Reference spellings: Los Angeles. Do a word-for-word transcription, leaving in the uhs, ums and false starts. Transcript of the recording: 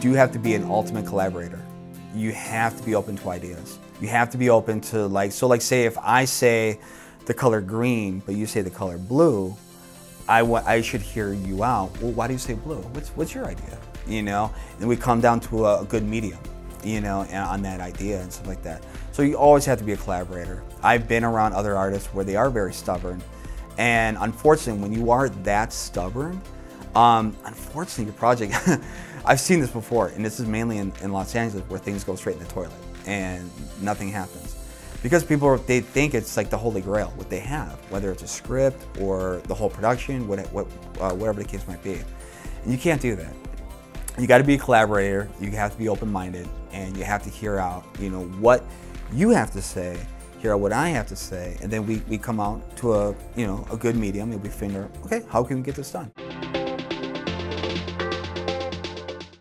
do have to be an ultimate collaborator. You have to be open to ideas. You have to be open to, like, so like say if I say the color green, but you say the color blue, I, w I should hear you out. Well, why do you say blue? What's, what's your idea? You know, and we come down to a, a good medium, you know, on that idea and stuff like that. So you always have to be a collaborator. I've been around other artists where they are very stubborn. And unfortunately, when you are that stubborn, um, unfortunately your project, I've seen this before, and this is mainly in, in Los Angeles where things go straight in the toilet and nothing happens. Because people, are, they think it's like the holy grail, what they have, whether it's a script or the whole production, what, what, uh, whatever the case might be. And you can't do that. You gotta be a collaborator, you have to be open-minded, and you have to hear out, you know, what you have to say, hear out what I have to say, and then we, we come out to a, you know, a good medium, and we figure, okay, how can we get this done?